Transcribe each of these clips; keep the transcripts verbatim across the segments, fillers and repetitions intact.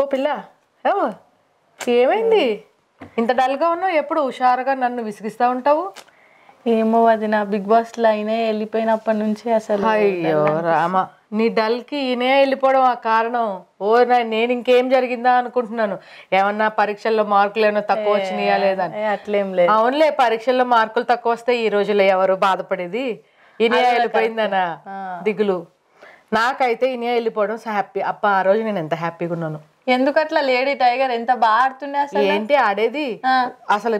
ఓ పిల్ల ఏమ ఏమైంది ఇంత డల్గా ఉన్నావు ఎప్పుడు హుషారుగా నన్ను విసిగిస్తా ఉంటావు ఏమో వదినా బిగ్ బాస్ లైనే వెళ్ళిపోయినప్పటి నుంచి అసలు అయ్యో రామ నీ డల్కి ఈయనే వెళ్ళిపోవడం ఆ కారణం ఓ నేను ఇంకేం జరిగిందా అనుకుంటున్నాను ఏమన్నా పరీక్షల్లో మార్కులు ఏమైనా తక్కువ వచ్చినాయా లేదని అట్లేం లేదు అవునులే పరీక్షల్లో మార్కులు తక్కువ వస్తే ఈ రోజుల్లో ఎవరు బాధపడేది ఈయనే వెళ్ళిపోయిందనా దిగులు నాకైతే ఈయనే వెళ్ళిపోవడం హ్యాపీ అప్ప ఆ రోజు నేను ఎంత హ్యాపీగా ఉన్నాను ఎందుకు అట్లా లేడీ టైగర్ ఎంత బాగా ఆడుతున్నా అసలు ఏంటి ఆడేది అసలు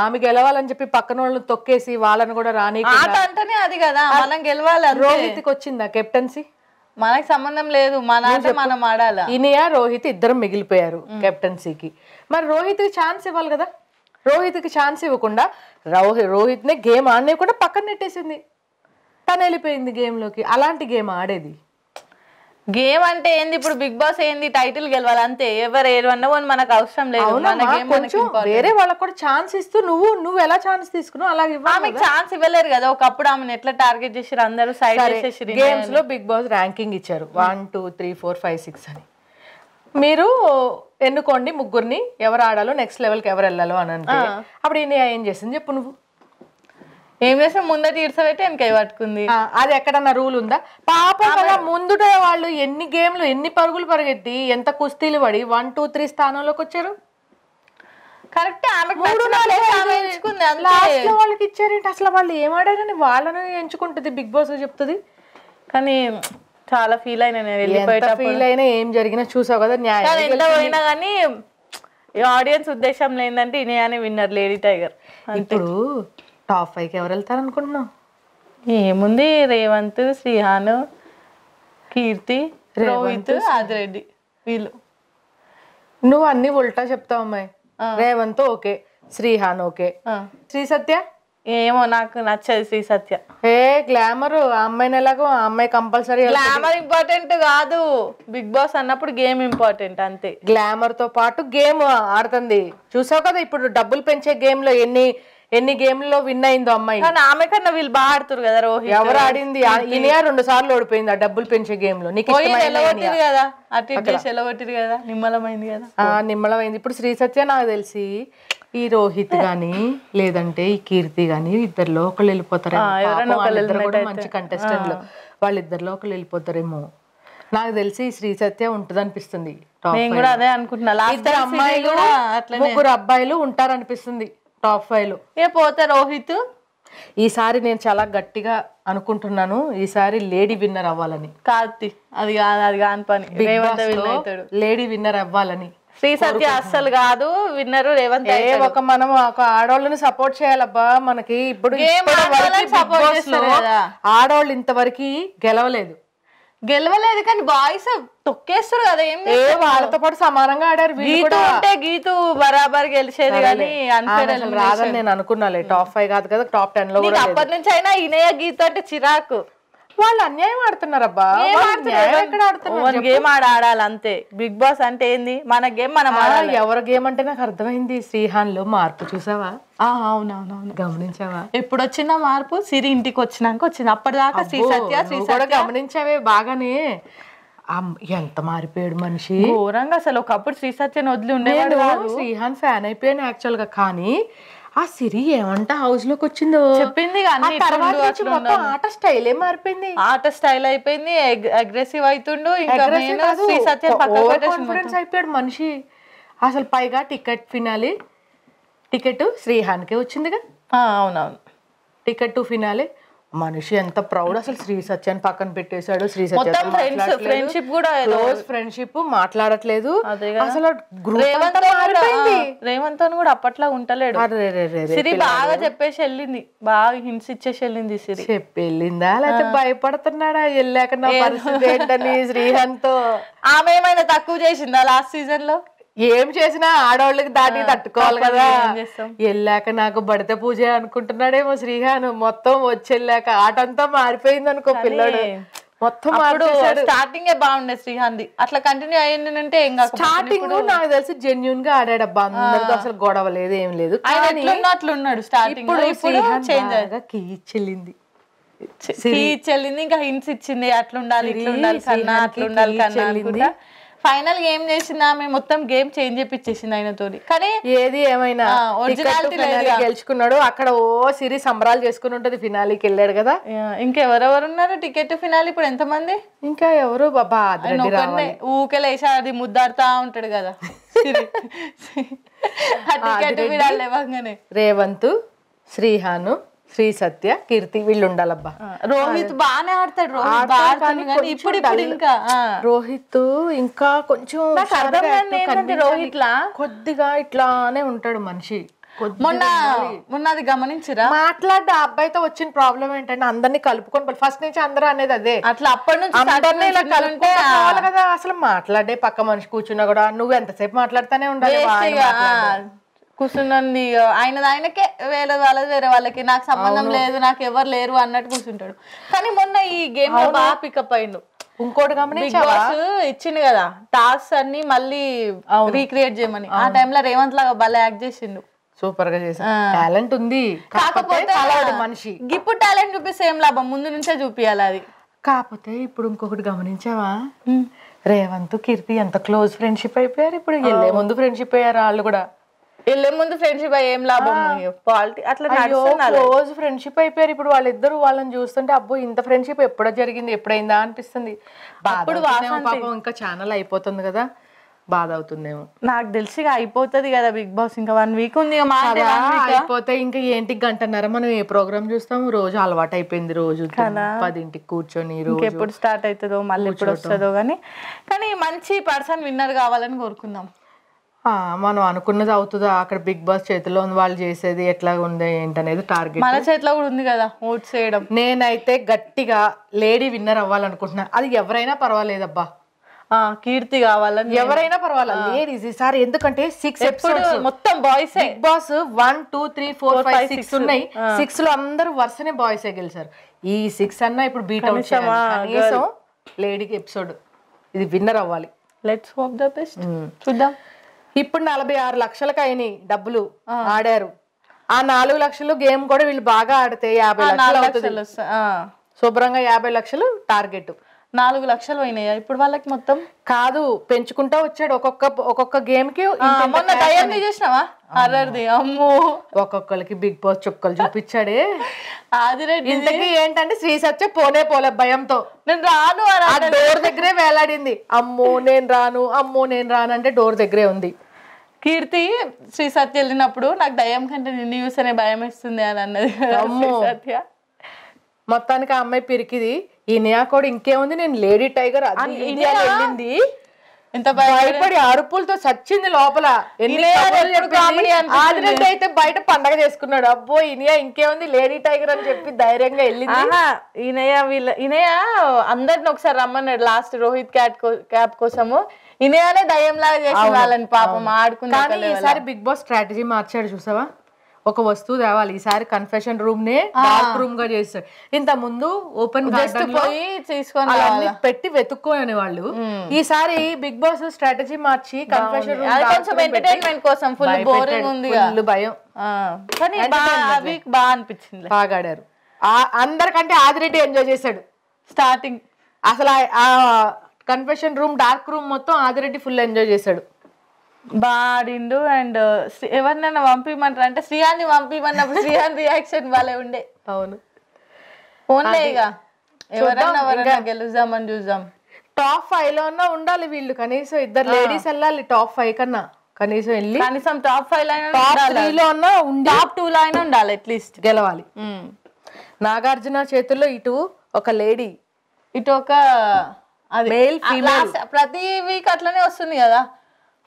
ఆమె గెలవాలని చెప్పి పక్కన వాళ్ళని తొక్కేసి వాళ్ళని కూడా రాని ఆట అంటేనే అది కదా మనం గెలవాలి రోహిత్కి వచ్చిందా కెప్టెన్సీ మనకు సంబంధం లేదు మన ఆట మనం ఆడాలి ఇనియా రోహిత్ ఇద్దరు మిగిలిపోయారు కెప్టెన్సీకి మరి రోహిత్కి ఛాన్స్ ఇవ్వాలి కదా రోహిత్కి ఛాన్స్ ఇవ్వకుండా రోహిత్నే గేమ్ ఆడలేకుండా పక్కన నెట్టేసింది తను వెళ్ళిపోయింది గేమ్లోకి అలాంటి గేమ్ ఆడేది గేమ్ అంటే ఏంది ఇప్పుడు బిగ్ బాస్ ఏంది టైటిల్ గెలవాలి అంతే ఎవరు ఏరు అన్న వాళ్ళు మనకు అవసరం లేదు వేరే వాళ్ళకి కూడా ఛాన్స్ ఇస్తూ నువ్వు నువ్వు ఎలా ఛాన్స్ తీసుకున్నావు అలాగే ఆమెకు ఛాన్స్ ఇవ్వలేరు కదా ఒకప్పుడు ఆమెను ఎట్లా టార్గెట్ చేసారు అందరూ సైడ్ చేసేసారు గేమ్స్ లో బిగ్ బాస్ ర్యాంకింగ్ ఇచ్చారు one two three four five six అని మీరు ఎన్నుకోండి ముగ్గురిని ఎవరు ఆడాలో నెక్స్ట్ లెవెల్కి ఎవరు వెళ్ళాలో అని అంటే అప్పుడు ఈయన ఏం చేసింది చెప్పు నువ్వు ఏం చేసిన ముందట ఇడ్సబెట్టి వెనకాయ పట్టుకుంది అది ఎక్కడన్నా రూల్ ఉందా పాప ముందుట వాళ్ళు ఎన్ని గేమ్లు ఎన్ని పరుగులు పరిగెత్తి ఎంత కుస్తీలు పడి వన్ టూ త్రీ స్థానంలోకి వచ్చారు కరెక్ట్ వాళ్ళకి ఇచ్చారేంటి అసలు వాళ్ళు ఏమాడారని వాళ్ళను ఎంచుకుంటుంది బిగ్ బాస్ చెప్తుంది కానీ చాలా ఫీల్ అయినా ఫీల్ అయినా ఏం జరిగినా చూసావు కదా న్యాయం కానీ ఆడియన్స్ ఉద్దేశం లేదంటే ఇనేయానే విన్నర్ లేడీ టైగర్ ఇప్పుడు టాప్ ఫైవ్కి ఎవరు వెళ్తారు అనుకుంటున్నావు ఏముంది రేవంత్ శ్రీహాన్ కీర్తి రోహిత్ ఆదిరెడ్డి వీళ్ళు నువ్వు అన్ని ఉల్టా చెప్తావు అమ్మాయి రేవంత్ ఓకే శ్రీహాన్ ఓకే శ్రీసత్య ఏమో నాకు నచ్చదు శ్రీసత్య ఏ గ్లామర్ ఆ అమ్మాయిని ఎలాగో ఆ అమ్మాయి కంపల్సరీ గ్లామర్ ఇంపార్టెంట్ కాదు బిగ్ బాస్ అన్నప్పుడు గేమ్ ఇంపార్టెంట్ అంతే గ్లామర్ తో పాటు గేమ్ ఆడుతుంది చూసావు కదా ఇప్పుడు డబ్బులు పెంచే గేమ్ లో ఎన్ని ఎన్ని గేమ్లో విన్ అయిందో అమ్మాయి ఆమె కన్నా వీళ్ళు బాగా ఆడుతారు కదా రోహిత్ ఎవరు ఆడింది ఇనియా రెండు సార్లు ఓడిపోయింది ఆ డబ్బులు పెంచే గేమ్ లో నీకు కదా అటు ఎలవట్టిరు కదా నిమ్మలమైంది కదా నిమ్మలమైంది ఇప్పుడు శ్రీసత్య నాకు తెలిసి ఈ రోహిత్ గాని లేదంటే ఈ కీర్తి గాని ఇద్దరులో ఒకళ్ళు వెళ్ళిపోతారు మంచి కంటెస్టెంట్ లో వాళ్ళిద్దరులో ఒకళ్ళు వెళ్ళిపోతారేమో నాకు తెలిసి శ్రీసత్య ఉంటుంది అనిపిస్తుంది అదే అనుకుంటున్నా ముగ్గురు అబ్బాయిలు ఉంటారనిపిస్తుంది టాప్ ఫైవ్ లో ఏ పోతా రోహిత్ ఈసారి నేను చాలా గట్టిగా అనుకుంటున్నాను ఈసారి లేడీ విన్నర్ అవ్వాలని కార్తి అది కాదు అది కాని పని రేవంత్ విన్ అవుతాడు లేడీ విన్నర్ అవ్వాలని శ్రీసత్య అస్సలు కాదు విన్నర్ రేవంత్ ఒక మనం ఒక ఆడవాళ్ళని సపోర్ట్ చేయాలబ్బా మనకి ఇప్పుడు ఆడవాళ్ళు ఇంతవరకు గెలవలేదు గెలవలేదు కానీ బాయ్స్ తొక్కేస్తారు కదా ఏం వాళ్ళతో పాటు సమానంగా ఆడారు అంటే గీతు బరాబర్ గెలిచేది కానీ రాదని నేను అనుకున్నాలే టాప్ ఫైవ్ కాదు కదా టాప్ టెన్ లో అప్పటి నుంచి అయినా ఇనయ గీత అంటే చిరాకు వాళ్ళు అన్యాయం ఆడుతున్నారు అబ్బా గేమ్ ఆడ ఆడాలి అంతే బిగ్ బాస్ అంటే ఏంది మన గేమ్ మనం ఎవరి గేమ్ అంటే నాకు అర్థమైంది శ్రీహాన్ లో మార్పు చూసావా అవునవునవును గమనించావా ఎప్పుడు వచ్చినా మార్పు సిరి ఇంటికి వచ్చినాక వచ్చింది అప్పటిదాకా శ్రీసత్య శ్రీసత్య గమనించావే బాగానే ఎంత మారిపోయాడు మనిషి ఘోరంగా అసలు ఒకప్పుడు శ్రీసత్యని వదిలి ఉండేవాడు శ్రీహాన్ ఫ్యాన్ అయిపోయాను యాక్చువల్ గా కానీ ఆ సిరి ఏమంట హౌస్ లోకి వచ్చిందో చెప్పింది ఆట స్టైలే మారిపోయింది ఆట స్టైల్ అయిపోయింది అగ్రెసివ్ అవుతుండు అయిపోయాడు మనిషి అసలు పైగా టికెట్ ఫినాలి టికెట్ శ్రీహాన్కే వచ్చిందిగా అవునవును టికెట్ టు ఫినాలి మనిషి ఎంత ప్రౌడ్ అసలు శ్రీసత్య అని పక్కన పెట్టేశాడు శ్రీసత్యషిప్ మాట్లాడట్లేదు అసలు రేవంత్ కూడా అప్పట్లో ఉంటలేడు సిరి బాగా చెప్పేసి వెళ్ళింది బాగా హింస ఇచ్చేసి వెళ్ళింది సిరి చెప్పి వెళ్ళిందా లేకపోతే భయపడుతున్నాడా వెళ్ళాక నా పరిస్థితి ఏంటని శ్రీహాన్ తో ఆమె ఏమైనా తక్కువ చేసిందా లాస్ట్ సీజన్ లో ఏం చేసినా ఆడవాళ్ళకి దాటి తట్టుకోవాలి కదా వెళ్ళాక నాకు బడితే పూజ అనుకుంటున్నాడేమో శ్రీహాను మొత్తం వచ్చి వెళ్ళాక ఆట అంతా మారిపోయింది అనుకో పిల్లడు మొత్తం స్టార్టింగ్ బాగుండే శ్రీహాన్ది అట్లా కంటిన్యూ అయ్యిందంటే స్టార్టింగ్ నాకు తెలిసి జెన్యున్ గా ఆడాడు అబ్బా అందరితో అసలు గొడవ లేదు ఏం లేదు అట్లున్నాడు స్టార్టింగ్ చెల్లింది చెల్లింది ఇంకా హింట్స్ ఇచ్చింది అట్లుండాలి ఇట్లుండాలి కన్నా అట్లుండాలి కన్నా ఫైనల్ గేమ్ చేసినా మేము మొత్తం గేమ్ చేంజ్ చేపించేసింది ఆయన తోని. కానీ ఏది ఏమైనా గెలుచుకున్నాడు అక్కడ. ఓ సిరీస్ సంబరాలు చేసుకుని ఉంటది. ఫినాలికి వెళ్ళాడు కదా. ఇంకెవరెవరు ఉన్నారు టికెట్ ఫినాలి ఇప్పుడు? ఎంతమంది ఇంకా ఎవరు? బాబా ఊకెళ్ళేసా అది ముద్దాడుతా ఉంటాడు కదా టికెట్ ఫినాలి లేవగానే. రేవంత్, శ్రీహాను, శ్రీ సత్య, కీర్తి వీళ్ళు ఉండాలబ్బా. రోహిత్ బానే ఆడతాడు. రోహిత్ ఇంకా కొంచెం రోహిత్ లా కొద్దిగా ఇట్లానే ఉంటాడు మనిషి. మొన్న మొన్న అది గమనించరా మాట్లాడితే ఆ అబ్బాయితో వచ్చిన ప్రాబ్లం ఏంటంటే అందరినీ కలుపుకొని ఫస్ట్ నుంచి అందరూ అనేది అదే అట్లా. అప్పటి నుంచి కదా అసలు మాట్లాడే పక్క మనిషి కూర్చున్నా కూడా నువ్వు ఎంతసేపు మాట్లాడుతూనే ఉండాలి. కూర్చున్నది ఆయన ఆయనకే, వేరే వాళ్ళది వేరే వాళ్ళకి, నాకు సంబంధం లేదు, నాకు ఎవరు లేరు అన్నట్టు కూర్చుంటాడు. కానీ మొన్న ఈ గేమ్ లో బాగా పికప్ అయిండు. ఇంకోటి గమనించావా? ఇచ్చిండు కదా టాస్క్ అన్ని మళ్ళీ రీక్రియేట్ చేయమని. ఆ టైంలో రేవంత్ లాగా భలే యాక్ట్ చేసిండు. సూపర్ గా చేసా. టాలెంట్ ఉంది కాకపోతే మనిషి ఇప్పుడు టాలెంట్ చూపిస్తే ఏం లాభం? ముందు నుంచే చూపియాలి అది. కాకపోతే ఇప్పుడు ఇంకొకటి గమనించావా? రేవంత్ కీర్తి ఎంత క్లోజ్ ఫ్రెండ్షిప్ అయిపోయారు ఇప్పుడు. వెళ్ళే ముందు ఫ్రెండ్షిప్ అయ్యారు వాళ్ళు కూడా. వెళ్ళే ముందు ఫ్రెండ్షిప్ ఏం లాభం? పాలిటీ అట్లా రోజు ఫ్రెండ్షిప్ అయిపోయారు ఇప్పుడు వాళ్ళిద్దరు. వాళ్ళని చూస్తుంటే అబ్బో ఇంత ఫ్రెండ్షిప్ ఎప్పుడో జరిగింది, ఎప్పుడైందా అనిపిస్తుంది. అప్పుడు పాపం ఇంకా ఛానల్ అయిపోతుంది కదా, బాధ అవుతుందేమో. నాకు తెలిసి అయిపోతుంది కదా బిగ్ బాస్. ఇంకా వన్ వీక్ ఉంది. అయిపోతే ఇంకా ఏంటి గంటన్నర మనం ఏ ప్రోగ్రామ్ చూస్తాము? రోజు అలవాటు అయిపోయింది. రోజు పదింటికి కూర్చొని ఎప్పుడు స్టార్ట్ అవుతుందో మళ్ళీ ఎప్పుడు వస్తుందో కానీ. కానీ మంచి పర్సన్ విన్నర్ కావాలని కోరుకుందాం. మనం అనుకున్నది అవుతుందా? అక్కడ బిగ్ బాస్ చేతిలో వాళ్ళు చేసేది ఎట్లా ఉంది ఏంటనేది టార్గెట్ మన చేతిలో కూడా ఉంది కదా ఓట్స్ చేయడం. నేనైతే గట్టిగా లేడీ విన్నర్ అవ్వాలనుకుంటున్నా. అది ఎవరైనా పర్వాలేదబ్బా, కీర్తి కావాలని ఎవరైనా పర్వాలేదు లేడీస్ ఈసారి. ఎందుకంటే సిక్స్ ఎపిసోడ్స్ మొత్తం boys. Bigg Boss one two three four five six ఉన్నాయి. సిక్స్ లో అందరూ వరుసనే బాయ్స్ గెలిచారు. ఈ సిక్స్ అన్నా ఇప్పుడు బీట్ అవుట్ చేయాలి. లేడీకి ఎపిసోడ్ ఇది విన్నర్ అవ్వాలి. Let's hope the best. చూద్దాం. ఇప్పుడు నలభై ఆరు లక్షలకు అయినాయి డబ్బులు ఆడారు. ఆ నాలుగు లక్షలు గేమ్ కూడా వీళ్ళు బాగా ఆడితే యాభై లక్షలు అవుతుంది. శుభ్రంగా యాభై లక్షలు టార్గెట్. నాలుగు లక్షలు అయినాయి ఇప్పుడు వాళ్ళకి మొత్తం. కాదు పెంచుకుంటా వచ్చాడు ఒక్కొక్క ఒక్కొక్క గేమ్ కి. మొన్న దయ్యం చేసినావా? అరర్ది అమ్మో ఒక్కొక్కరికి బిగ్ బాస్ చుక్కలు చూపించాడే ఆదిరెడ్డి. ఇంతకీ ఏంటంటే శ్రీ సత్య పోనే పోలే భయంతో నేను రాను అని డోర్ దగ్గరే వేలాడింది. అమ్మో నేను రాను, అమ్మో నేను రాను అంటే డోర్ దగ్గరే ఉంది. కీర్తి శ్రీ సత్య వెళ్ళినప్పుడు నాకు దయ్యం కంటే నిన్ను చూసనే భయం వేస్తుంది అని అన్నది సత్య. మొత్తానికి ఆ అమ్మాయి పిరికిది. ఈ నియా కూడా ఇంకేముంది నేను లేడీ టైగర్ అది ఇండియా వెళ్ళింది ఎంత భయపడి అరుపులతో చచ్చింది లోపల. ఆదిరెడ్డి అయితే బయట పండగ చేసుకున్నాడు. అబ్బో ఇనియా ఇంకేముంది లేడీ టైగర్ అని చెప్పి ధైర్యంగా వెళ్ళింది. ఇనయ వీళ్ళ ఇనయ అందరిని ఒకసారి రమ్మన్నాడు లాస్ట్ రోహిత్ క్యాట్ క్యాప్ కోసము. ఇనయానే దయ్యంలాగా చేసి వాళ్ళని పాపం ఆడుకున్నాడు. ఈసారి బిగ్ బాస్ స్ట్రాటజీ మార్చాడు చూసావా? ఒక వస్తువు తేవాలి ఈసారి. కన్ఫెషన్ రూమ్ నే డార్క్ రూమ్ గా చేస్తారు. ఇంత ముందు ఓపెన్ గార్డెన్ పోయి తీసుకొని పెట్టి వెతుక్కోని వాళ్ళు ఈసారి బిగ్ బాస్ స్ట్రాటజీ మార్చి కన్ఫెషన్ రూమ్ ఎంటర్టైన్మెంట్ కోసం ఫుల్ బోరింగ్ ఉంది ఫుల్ భయం. కానీ అవి బాగా అనిపించింది, బాగా ఆడారు. అందరికంటే ఆదిరెడ్డి ఎంజాయ్ చేశాడు స్టార్టింగ్. అసలు కన్ఫెషన్ రూమ్ డార్క్ రూమ్ మొత్తం ఆదిరెడ్డి ఫుల్ ఎంజాయ్ చేశాడు, బాడిండు. అండ్ ఎవరినైనా పంపిమంటారు అంటే శ్రీయాన్ని పంపిమన్నప్పుడు శ్రీయాన్ రియాక్షన్ వాళ్ళే ఉండే. అవును ఓన్లే ఎవరైనా ఎవరైనా గెలుద్దామని చూద్దాం. టాప్ ఫైవ్ లో ఉండాలి వీళ్ళు కనీసం. ఇద్దరు లేడీస్ వెళ్ళాలి టాప్ ఫైవ్ కన్నా కనీసం. వెళ్ళి కనీసం టాప్ ఫైవ్ లో టాప్ టూ లో అయినా ఉండాలి. అట్లీస్ట్ గెలవాలి. నాగార్జున చేతుల్లో ఇటు ఒక లేడీ ఇటు ఒక మేల్ ఫీమేల్. ప్రతి వీక్ అట్లనే వస్తుంది కదా.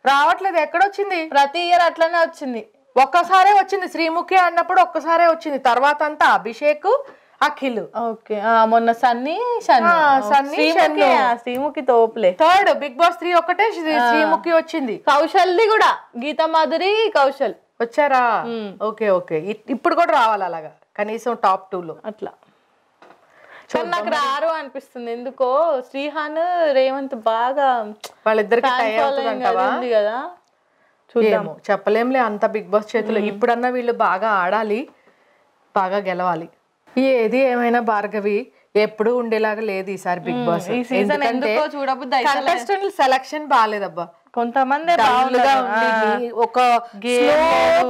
రావట్లేదు. ఎక్కడొచ్చింది? ప్రతి ఇయర్ అట్లనే వచ్చింది. ఒక్కసారే వచ్చింది శ్రీముఖి అన్నప్పుడు ఒక్కసారే వచ్చింది. తర్వాత అంతా అభిషేక్, అఖిల్. ఓకే మొన్న సన్నీ సన్నీ శ్రీముఖి తోపులే. థర్డ్ బిగ్ బాస్ త్రీ ఒకటే శ్రీముఖి వచ్చింది. కౌశల్ది కూడా గీతా మాధురి కౌశల్ వచ్చారా? ఓకే ఓకే ఇప్పుడు కూడా రావాలి అలాగా కనీసం టాప్ టూ లో అట్లా. నాకు రారు అనిపిస్తుంది ఎందుకో. శ్రీహాన్ రేవంత్ బాగా వాళ్ళిద్దరికి ఉంది కదా. చూద్దాము. చెప్పలేంలే అంత బిగ్ బాస్ చేతిలో. ఇప్పుడన్నా వీళ్ళు బాగా ఆడాలి, బాగా గెలవాలి. ఏది ఏమైనా భార్గవి ఎప్పుడు ఉండేలాగా లేదు ఈసారి బిగ్ బాస్ ఈ సీజన్ ఎందుకో చూడబుద్ది అయితే కంటెస్టెంట్ సెలక్షన్ బాలేదబ్బా కొంతమంది బావులుగా ఉండి ఒక స్లో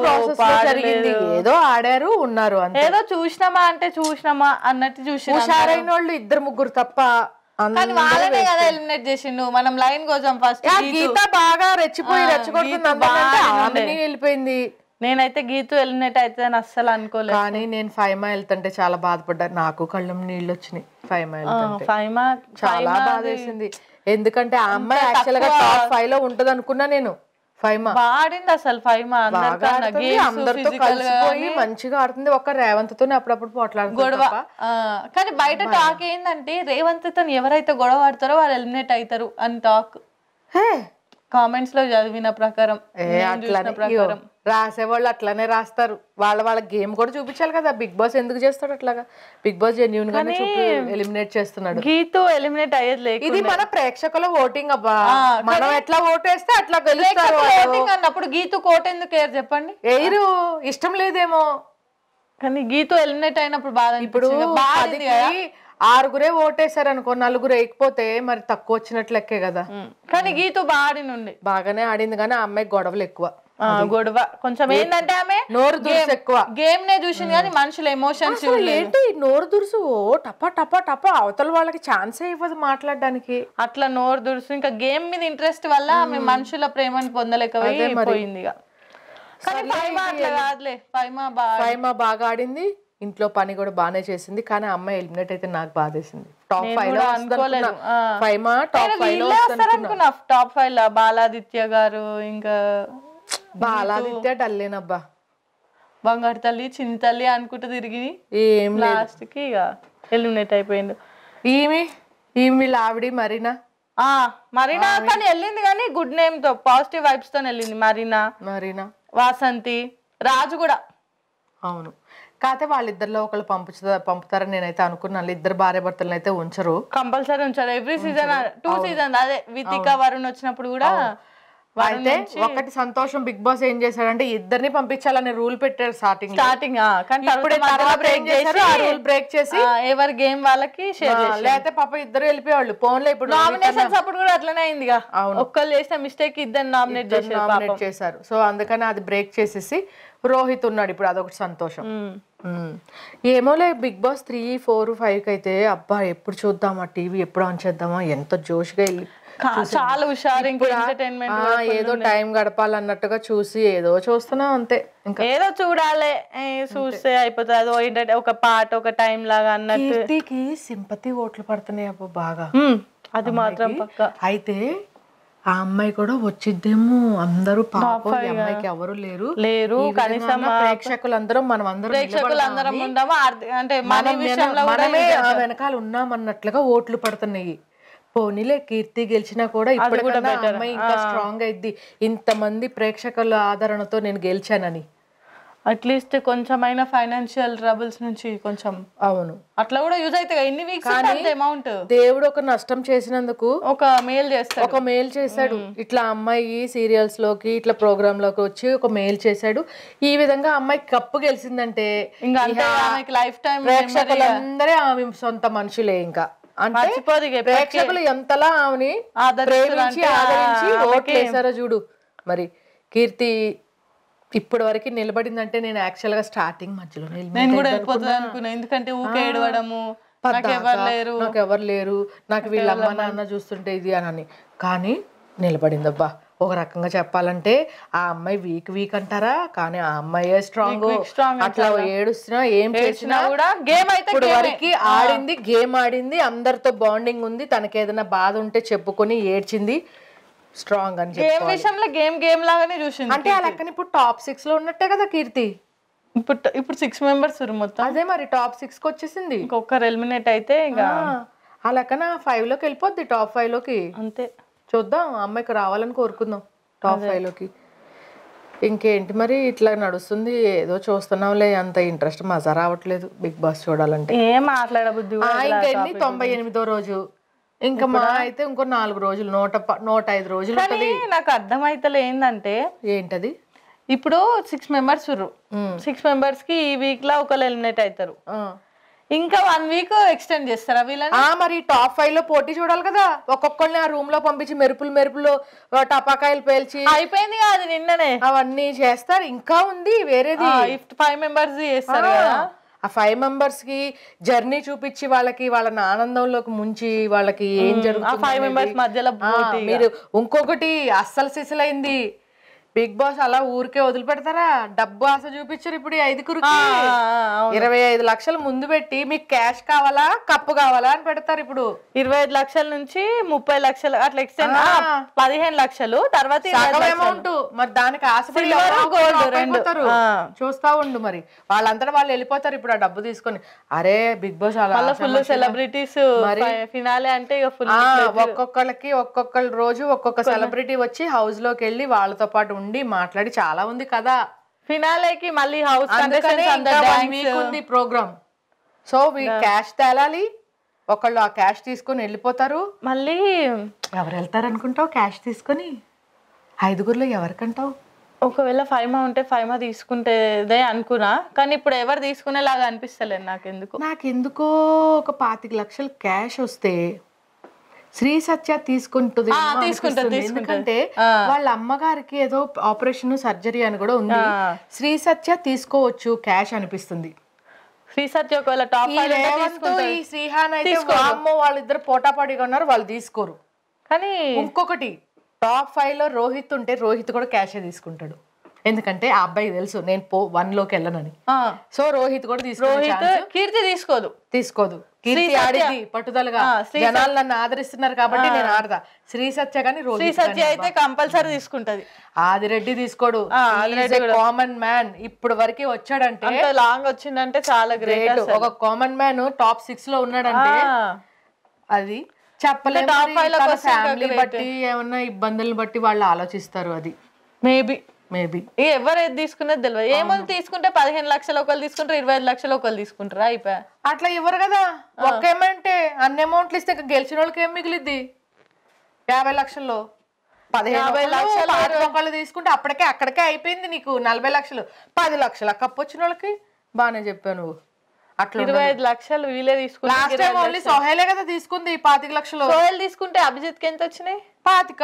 ప్రాసెస్ లో జరిగింది ఏదో ఆడారు ఉన్నారు అంతే ఏదో చూసినామా అంటే చూసినామా అన్నట్టు చూసి హుషారైన వాళ్ళు ఇద్దరు ముగ్గురు తప్ప కానీ వాళ్ళనే కదా ఎలిమినేట్ చేసిండు మనం లైన్ కోసం ఫస్ట్ గీత బాగా రెచ్చిపోయి రెచ్చగొడుతుంది అబ్బాయి ఆమెని వెళ్ళిపోయింది నేనైతే గీతు వెళ్ళినట్టు అయితే అని అస్సలు అనుకోలేదు కానీ నేను ఫైమా వెళ్తుంటే చాలా బాధపడ్డాను నాకు కళ్ళం నీళ్ళు వచ్చినాయి ఫైమా ఫైమా చాలా బాధ వేసింది ఎందుకంటే ఆ అమ్మాయి యాక్చువల్ గా టాప్ ఫైవ్ లో ఉంటది అనుకున్నా నేను ఫైమా ఆడింది అసలు ఫైమా అందరితో కలిసిపోయి మంచిగా ఆడుతుంది ఒక రేవంత్ తోనే అప్పుడప్పుడు పోట్లాడుతుంది కానీ బయట టాక్ ఏంటంటే రేవంత్ తో ఎవరైతే గొడవ ఆడతారో వాళ్ళు ఎలిమినేట్ అవుతారు అని టాక్ కామెంట్స్ లో చదివిన ప్రకారం రాసేవాళ్ళు అట్లానే రాస్తారు వాళ్ళ వాళ్ళ గేమ్ కూడా చూపించాలి కదా బిగ్ బాస్ ఎందుకు చేస్తాడు అట్లాగా బిగ్ బాస్ జెన్యూన్ గానే ఎలిమినేట్ చేస్తున్నాడు గీతు ఎలిమినేట్ అయ్యేది ఇది మన ప్రేక్షకుల ఓటింగ్ అబ్బా మనం ఎట్లా ఓటు వేస్తే అట్లా గెలుస్తారు ఓటింగ్ అన్నప్పుడు గీతు కోట ఎందుకు ఏరు చెప్పండి ఏరు ఇష్టం లేదేమో కానీ గీతు ఎలిమినేట్ అయినప్పుడు బాధ ఇప్పుడు ఆరుగురే ఓటేశారు అనుకో నలుగురు వేయకపోతే మరి తక్కువ వచ్చినట్లెక్కే కదా కానీ గీతు బాగా నుండి బాగానే ఆడింది కానీ ఆ అమ్మాయి గొడవలు ఎక్కువ గొడవ కొంచెం ఏంటంటే ఆమె నోరు దురుసు ఎక్కువ గేమ్ నే చూసింది కానీ మనుషుల ఎమోషన్స్ ఏంటి నోరు దురుసు టపా టపా టపా అవతల వాళ్ళకి ఛాన్సే ఇవ్వదు మాట్లాడడానికి అట్లా నోరు దురుసు ఇంకా గేమ్ మీద ఇంట్రెస్ట్ వల్ల ఆమె మనుషుల ప్రేమను పొందలేకపోయింది కానీ ఫైమా అట్లా కాదులే ఫైమా బాగా ఫైమా బాగా ఆడింది ఇంట్లో పని కూడా బాగానే చేసింది కానీ అమ్మాయి ఎలిమినేట్ అయితే నాకు బాధేసింది టాప్ ఫైవ్ లో ఫైమా టాప్ ఫైవ్ లో టాప్ ఫైవ్ లో బాలాదిత్య గారు ఇంకా బాలాదిత్య డల్లేనబ్బా బంగారు తల్లి చిన్న తల్లి అనుకుంటూ తిరిగి ఏం లాస్ట్ కి ఇక ఎలిమినేట్ అయిపోయింది ఈమె ఈమె ఆవిడ మరీనా మరీనా కానీ వెళ్ళింది కానీ గుడ్ నేమ్ తో పాజిటివ్ వైబ్స్ తో వెళ్ళింది మరీనా మరీనా వాసంతి రాజు కూడా అవును కాకపోతే వాళ్ళిద్దరిలో ఒకళ్ళు పంపుతా పంపుతారని నేనైతే అనుకున్నాను ఇద్దరు భార్య భర్తలను అయితే ఉంచరు కంపల్సరీ ఉంచారు ఎవ్రీ సీజన్ టూ సీజన్ అదే వితిక వరుణ్ వచ్చినప్పుడు కూడా అయితే ఒకటి సంతోషం బిగ్ బాస్ ఏం చేశాడంటే ఇద్దరిని పంపించాలనే రూల్ పెట్టారు స్టార్టింగ్ స్టార్టింగ్ బ్రేక్ చేసి ఎవరి గేమ్ వాళ్ళకి లేకపోతే పాప ఇద్దరు వెళ్ళిపోయేవాళ్ళు ఫోన్లో ఇప్పుడు నామినేషన్స్ అప్పుడు కూడా అట్లనే అయింది ఒక్కళ్ళు చేసిన మిస్టేక్ ఇద్దరు నామినేట్ నామినేట్ చేశారు సో అందుకని అది బ్రేక్ చేసేసి రోహిత్ ఉన్నాడు ఇప్పుడు అదొకటి సంతోషం ఏమోలే Bigg Boss three four five కి అయితే అబ్బా ఎప్పుడు చూద్దామా టీవీ ఎప్పుడు ఆన్ చేద్దామా ఎంతో జోష్గా వెళ్ళి చాలా హుషారు ఏదో టైం గడపాలన్నట్టుగా చూసి ఏదో చూస్తున్నాం అంతే ఇంకా ఏదో చూడాలి చూస్తే అయిపోతుంది ఒక పాట ఒక టైం లాగా అన్నట్టుకి సింపతి ఓట్లు పడుతున్నాయి అబ్బా బాగా అది మాత్రం పక్క అయితే ఆ అమ్మాయి కూడా వచ్చిద్దేమో అందరూ పాపం ఈ అమ్మాయికి ఎవరు లేరు లేరు కనీసం ప్రేక్షకులందరం మనం అందరం ప్రేక్షకులందరం ఉండము అంటే మన విషయంలో మనమే వెనకాల ఉన్నామన్నట్లుగా ఓట్లు పడుతున్నాయి పోనీలే కీర్తి గెలిచినా కూడా ఇప్పుడు కూడా అమ్మాయి ఇంకా స్ట్రాంగ్ అయింది ఇంతమంది ప్రేక్షకుల ఆదరణతో నేను గెలిచానని అట్లీస్ట్ కొంచెమైనా ఫైనాన్షియల్ ట్రబుల్స్ నుంచి కొంచెం అవును అట్లా కూడా యూజ్ అవుతాయి ఎన్ని వీక్స్ అమౌంట్ దేవుడు ఒక నష్టం చేసినందుకు ఒక మెయిల్ చేస్తాడు ఒక మెయిల్ చేశాడు ఇట్లా అమ్మాయి సీరియల్స్ లోకి ఇట్లా ప్రోగ్రామ్ లోకి వచ్చి ఒక మెయిల్ చేశాడు ఈ విధంగా అమ్మాయి కప్పు గెలిచిందంటే ఇంకా లైఫ్ టైం ప్రేక్షకులందరే ఆమె సొంత మనుషులే ఇంకా అంటే ప్రేక్షకులు ఎంతలా ఆమెని ఆదరించి ఆదరించి ఓట్లు వేసారో చూడు మరి కీర్తి ఇప్పటి వరకు నిలబడిందంటే నేను యాక్చువల్ గా స్టార్టింగ్ మధ్యలో నేను కూడా వెళ్ళిపోతాను అనుకున్నా ఎందుకంటే ఊకే ఏడవడము నాకు ఎవరు లేరు నాకు వీళ్ళ అమ్మ నాన్న చూస్తుంటే ఇది అని కానీ నిలబడిందబ్బా ఒక రకంగా చెప్పాలంటే ఆ అమ్మాయి వీక్ వీక్ అంటారా కానీ ఆ అమ్మాయి స్ట్రాంగ్ అట్లా ఏడుస్తున్నా ఏం చేసినా కూడా గేమ్ అయితే ఇప్పుడు వరకు ఆడింది గేమ్ ఆడింది అందరితో బాండింగ్ ఉంది తనకి ఏదైనా బాధ ఉంటే చెప్పుకొని ఏడ్చింది స్ట్రాంగ్ అని గేమ్ విషయంలో గేమ్ గేమ్ లాగానే చూసింది అంటే ఆ లెక్కన ఇప్పుడు టాప్ సిక్స్ లో ఉన్నట్టే కదా కీర్తి ఇప్పుడు ఇప్పుడు సిక్స్ మెంబర్స్ మొత్తం అదే మరి టాప్ సిక్స్ కి వచ్చేసింది ఇంకొకరు ఎలిమినేట్ అయితే ఇంకా ఆ లెక్కన ఫైవ్ లోకి వెళ్ళిపోద్ది టాప్ ఫైవ్ లోకి అంతే చూద్దాం అమ్మాయికి రావాలని కోరుకుందాం టాప్ ఫైవ్ లోకి ఇంకేంటి మరి ఇట్లా నడుస్తుంది ఏదో చూస్తున్నాంలే అంత ఇంట్రెస్ట్ మజా రావట్లేదు బిగ్ బాస్ చూడాలంటే ఏం మాట్లాడబుద్ది ఇంకెన్ని తొంభై ఎనిమిదో రోజు ఇంకా మా అయితే ఇంకో నాలుగు రోజులు నూట నూట ఐదు రోజులు నాకు అర్థం అయితే ఏంటంటే ఏంటది ఇప్పుడు సిక్స్ మెంబర్స్ సిక్స్ మెంబర్స్ కి ఈ వీక్ లా ఒకళ్ళు ఎలిమినేట్ అవుతారు ఇంకా వన్ వీక్ ఎక్స్టెండ్ చేస్తారా వీళ్ళని? ఆ మరి టాప్ ఫైవ్ లో పోటీ చూడాలి కదా, ఒక్కొక్కరిని ఆ రూమ్ లో పంపించి మెరుపులు మెరుపులు టపాకాయలు పేల్చి అయిపోయింది కాదు నిన్ననే అవన్నీ చేస్తారు. ఇంకా ఉంది వేరేది, ఫైవ్ మెంబర్స్ చేస్తారు. ఆ ఫైవ్ మెంబర్స్ కి జర్నీ చూపించి వాళ్ళకి వాళ్ళని ఆనందంలోకి ముంచి వాళ్ళకి ఏం జరుగుతుంది ఫైవ్ మెంబర్స్ మధ్యలో. మీరు ఇంకొకటి అస్సలు సిసలైంది, బిగ్ బాస్ అలా ఊరికే వదిలిపెడతారా? డబ్బు ఆశ చూపించారు ఇప్పుడు ఐదుగురికి ఇరవై ఐదు లక్షలు ముందు పెట్టి మీకు క్యాష్ కావాలా కప్పు కావాలా అని పెడతారు. ఇప్పుడు ఇరవై ఐదు లక్షల నుంచి ముప్పై లక్షలు అట్లా ఎక్స్టెండ్, పదిహేను లక్షలు తర్వాత అమౌంట్. మరి దానికి ఆశపడి చూస్తా ఉండు, మరి వాళ్ళంతా వాళ్ళు వెళ్ళిపోతారు ఇప్పుడు ఆ డబ్బు తీసుకొని. అరే బిగ్ బాస్ అలా ఫుల్ సెలబ్రిటీస్ ఫినాలే అంటే ఒక్కొక్కళ్ళకి ఒక్కొక్క రోజు ఒక్కొక్క సెలబ్రిటీ వచ్చి హౌస్ లోకి వెళ్ళి వాళ్ళతో పాటు ఉండి మాట్లాడి చాలా ఉంది కదా ఫినాలేకి. మళ్ళీ హౌస్ ఉంది ప్రోగ్రామ్, సో వీళ్ళు క్యాష్ తేలాలి, ఒకళ్ళు ఆ క్యాష్ తీసుకొని వెళ్ళిపోతారు. మళ్ళీ ఎవరు వెళ్తారు అనుకుంటావు క్యాష్ తీసుకొని? ఐదుగురులో ఎవరికంటావు? ఒకవేళ ఫైమా ఉంటే ఫైమా తీసుకుంటేదే అనుకున్నా, కానీ ఇప్పుడు ఎవరు తీసుకునేలాగా అనిపిస్తలేదు నాకెందుకు. నాకెందుకో ఒక పాతిక లక్షలు క్యాష్ వస్తే శ్రీసత్య తీసుకుంటుంది, ఎందుకంటే వాళ్ళ అమ్మగారికి ఏదో ఆపరేషన్ సర్జరీ అని కూడా ఉంది. శ్రీసత్య తీసుకోవచ్చు క్యాష్ అనిపిస్తుంది. శ్రీసత్య ఒకవేళ టాప్ శ్రీహాన్ అయితే అమ్మో వాళ్ళిద్దరు పోటాపాటిగా ఉన్నారు, వాళ్ళు తీసుకోరు. కానీ ఇంకొకటి టాప్ ఫైవ్ లో రోహిత్ ఉంటే రోహిత్ కూడా క్యాషే తీసుకుంటాడు, ఎందుకంటే ఆ అబ్బాయికి తెలుసు నేను పో వన్ లోకి వెళ్ళనని. సో రోహిత్ కూడా తీసుకుంటాడు. కీర్తి తీసుకోదు తీసుకోదు కీర్తి ఆడింది పట్టుదలగా, జనాలు నన్ను ఆదరిస్తున్నారు కాబట్టి నేను ఆడదా. శ్రీసత్య కానీ శ్రీసత్య అయితే కంపల్సరీ తీసుకుంటది. ఆదిరెడ్డి తీసుకోడు, కామన్ మ్యాన్ ఇప్పుడు వరకు వచ్చాడంటే లాంగ్ వచ్చిందంటే చాలా గ్రేట్. ఒక కామన్ మ్యాన్ టాప్ సిక్స్ లో ఉన్నాడంటే అది చెప్పలేదు, ఫ్యామిలీ బట్టి ఏమన్నా ఇబ్బందులు బట్టి వాళ్ళు ఆలోచిస్తారు. అది మేబీ మేబీ ఎవరైతే తీసుకున్నది తెలియదు. ఏమైనా తీసుకుంటే పదిహేను లక్షలు ఒకళ్ళు తీసుకుంటారు, ఇరవై ఐదు లక్షలు ఒకళ్ళు తీసుకుంటారా? అయిపోయా అట్లా ఇవ్వరు కదా. ఒక్క ఏమంటే అన్ని అమౌంట్లు ఇస్తే గెలిచిన వాళ్ళకి ఏం మిగిలిద్ది? యాభై లక్షల్లో పదిహేను లక్షలు ఒకళ్ళు తీసుకుంటే అప్పటికే అక్కడికే అయిపోయింది నీకు నలభై లక్షలు. పది లక్షలు కప్పు వచ్చిన వాళ్ళకి బాగానే చెప్పావు నువ్వు, అట్లా ఇరవై ఐదు లక్షలు వీలే తీసుకున్నా. సోహేలే కదా తీసుకుంది పాతిక లక్షలు. సోహేల్ తీసుకుంటే అభిజిత్కి ఎంత వచ్చినాయి? పాతిక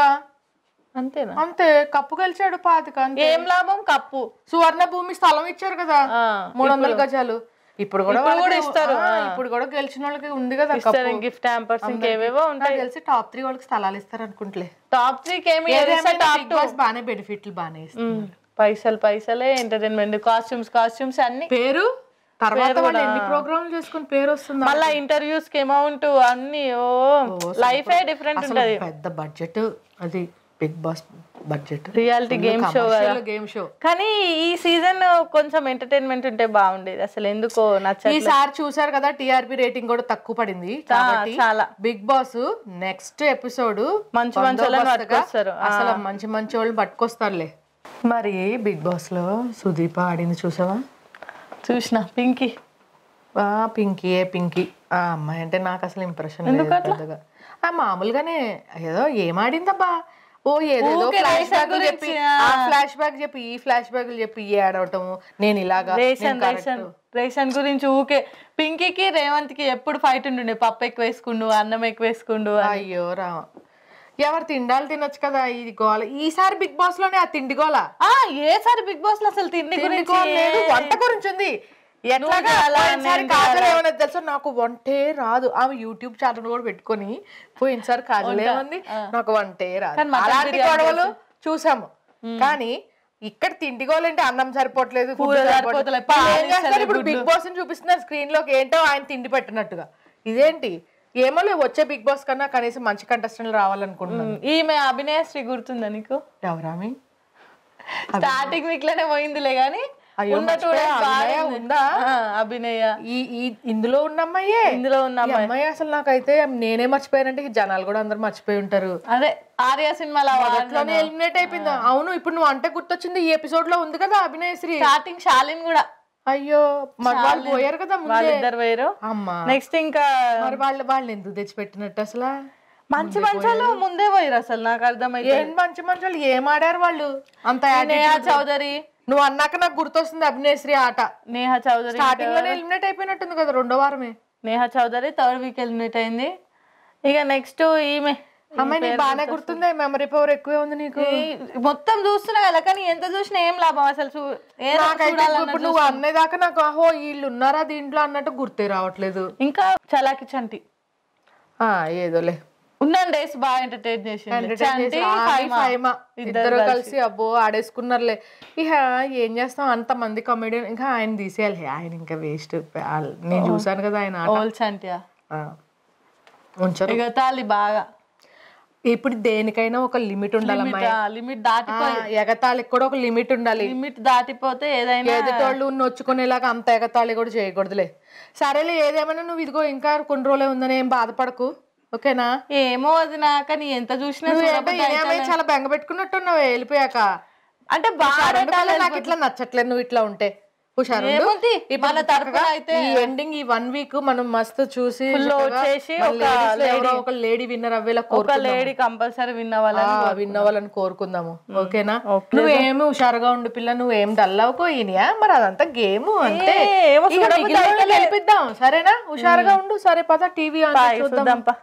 అంతేనా? అంతే, కప్పు గెలిచాడు పాతిక. ఏం లాభం? కప్పు సువర్ణ భూమి స్థలం ఇచ్చారు కదా మూడు వందల గజాలు, ఇప్పుడు కూడా ఇస్తారు. ఇప్పుడు కూడా గెలిచిన వాళ్ళకి ఉంది కదా గిఫ్ట్ హ్యాంపర్స్ ఇంకేవేవో ఉంటాయి. తెలిసి టాప్ త్రీ వాళ్ళకి స్థలాలు ఇస్తారు అనుకుంటలే. టాప్ త్రీ బానే బెనిఫిట్లు బానే ఇస్తారు, పైసలు పైసలే, ఎంటర్టైన్మెంట్, కాస్ట్యూమ్స్ కాస్ట్యూమ్స్ అన్ని. పేరు తర్వాత వాళ్ళు ఎన్ని ప్రోగ్రామ్లు చేసుకుని పేరు వస్తుంది, మళ్ళీ ఇంటర్వ్యూస్ కి అమౌంట్ అన్ని. ఓ లైఫ్ డిఫరెంట్ ఉంటది, పెద్ద బడ్జెట్ అది big boss budget. Reality game show game show కానీ ఈ సీజన్ కొంచెం ఎంటర్టైన్మెంట్ ఉంటే బాగుండేది, అసలు ఎందుకో నచ్చలేదు. ఈసారి చూసారు కదా టీఆర్పీ రేటింగ్ కూడా తక్కువ పడింది కాబట్టి చాలా. బిగ్ బాస్ నెక్స్ట్ ఎపిసోడ్ మంచి మంచోళ్ళని పట్టుకొస్తారు, అసలు మంచి మంచోళ్ళని పట్టుకొస్తారులే. మరి బిగ్ బాస్ లో సుదీప ఆడింది చూసావా? చూసిన పింకీ పింకీ ఏ పింకీ ఆ అమ్మాయి అంటే నాకు అసలు ఇంప్రెషన్ లేదు. ఆ మామూలుగానే ఏదో ఏమాడిందబ్బా, ఓ ఏదేదో ఫ్లాష్ బ్యాక్ చెప్పి ఆ ఫ్లాష్ బ్యాక్ చెప్పి ఈ ఫ్లాష్ బ్యాక్ చెప్పి ఏడవటం. నేను ఇలాగా రేషన్ రేషన్ రేషన్ గురించి ఊకే. పింకీకి రేవంత్ కి ఎప్పుడు ఫైట్ ఉంటుండే, పప్పు ఎక్కువ వేసుకుండు అన్నం ఎక్కువ వేసుకుండు. అయ్యో రామ, ఎవరు తిండాలు తినొచ్చు కదా. ఇది గోల ఈసారి బిగ్ బాస్ లోనే, ఆ తిండి గోల ఏసారి బిగ్ బాస్ లో అసలు తిండి లేదు, వంట గురించి ఉంది. ఏమన్నా తెలుసా, నాకు వంటే రాదు. ఆమె యూట్యూబ్ ఛానల్ కూడా పెట్టుకుని పోయినసారి కాజలేమంది నాకు వంటే రాదు గొడవలు చూసాము. కానీ ఇక్కడ తిండిగోలంటే అన్నం సరిపోవట్లేదు ఇప్పుడు బిగ్ బాస్ చూపిస్తున్నారు స్క్రీన్ లోకి, ఏంటో ఆయన తిండి పెట్టినట్టుగా. ఇదేంటి ఏమో వచ్చే బిగ్ బాస్ కన్నా కనీసం మంచి కంటెస్టెంట్లు రావాలనుకుంటున్నాను. ఈమె అభినయశ్రీ గుర్తుందా నీకు? ఎవరామి? స్టార్టింగ్ వీక్ లోనే పోయిందిలే గానీ అభినయ ఇందులో ఉన్న అమ్మాయే. ఇందులో ఉన్న అమ్మాయి అసలు నాకైతే నేనే మర్చిపోయానంటే జనాలు కూడా అందరు మర్చిపోయి ఉంటారు. అదే ఆర్య సినిమాలో ఎలిమినేట్ అయిపోయింది. అవును ఇప్పుడు నువ్వు అంటే గుర్తొచ్చింది, ఈ ఎపిసోడ్ లో ఉంది కదా అభినయశ్రీ. స్టార్టింగ్ శాలిన్ కూడా అయ్యో మరి వాళ్ళు పోయారు కదా వాళ్ళిద్దరు పోయారు. నెక్స్ట్ ఇంకా మరి వాళ్ళు వాళ్ళు ఎందుకు తెచ్చిపెట్టినట్టు అసలు? మంచి మంచోళ్ళు ముందే పోయారు అసలు నాకు అర్థమైంది. మంచి మంచోళ్ళు ఏమాడారు వాళ్ళు అంత? చౌదరి నువ్వు అన్నాక నాకు గుర్తొస్తుంది అభినేశ్రీ ఆట. నేహ చౌదరి స్టార్టింగ్ లోనే ఎలిమినేట్ అయిపోయినట్టుంది కదా రెండో వారమే. Neha Chowdary third week eliminate అయింది. ఇక నెక్స్ట్ ఈమె అమ్మాయి నీకు బాగానే గుర్తుందే, మెమరీ పవర్ ఎక్కువే ఉంది నీకు. మొత్తం చూస్తున్నా కదా కానీ ఎంత చూసినా ఏం లాభం అసలు. ఇప్పుడు నువ్వు అన్నేదాకా నాకు అహో వీళ్ళు ఉన్నారా దీంట్లో అన్నట్టు గుర్తే రావట్లేదు. ఇంకా చలాకి చంటి ఏదోలే ఉన్నాను డేస్ బాగా ఎంటర్టైన్ చేసి ఇద్దరు కలిసి అబ్బో ఆడేసుకున్నారులే. ఇక ఏం చేస్తాం అంత మంది కామెడియన్ ఇంకా ఆయన తీసేయాలి. ఆయన ఇంకా వేస్ట్. నేను చూసాను కదా ఆయన అంటే ఉంచాలి బాగా. ఇప్పుడు దేనికైనా ఒక లిమిట్ ఉండాలి. లిమిట్ దాటిపోయి ఎగతాళికి కూడా ఒక లిమిట్ ఉండాలి. లిమిట్ దాటిపోతే ఏదైనా ఎదుటోళ్ళు నొచ్చుకునేలాగా అంత ఎగతాళి కూడా చేయకూడదులే. సరేలే ఏదేమైనా నువ్వు ఇదిగో ఇంకా కొన్ని రోజులే ఉందని ఏం బాధపడకు, ఓకేనా? ఏమో అది నాక నీ ఎంత చూసినా చాలా బెంగ పెట్టుకున్నట్టున్నావు వెళ్ళిపోయాక. అంటే బాగా నాకు ఇట్లా నచ్చట్లేదు నువ్వు ఇట్లా ఉంటే. ఎండింగ్ ఈ వన్ వీక్ మనం మస్తు చూసి ఒక లేడీ విన్నర్ అవ్వేలా విన్నవాలని కోరుకుందాము, ఓకేనా? నువ్వేమి హుషారుగా ఉండు పిల్ల, నువ్వేం డల్లవుకో. ఈయన మరి అదంతా గేమ్ అంటే సరేనా? హుషారుగా ఉండు. సరే పద టీవీ చూద్దాం.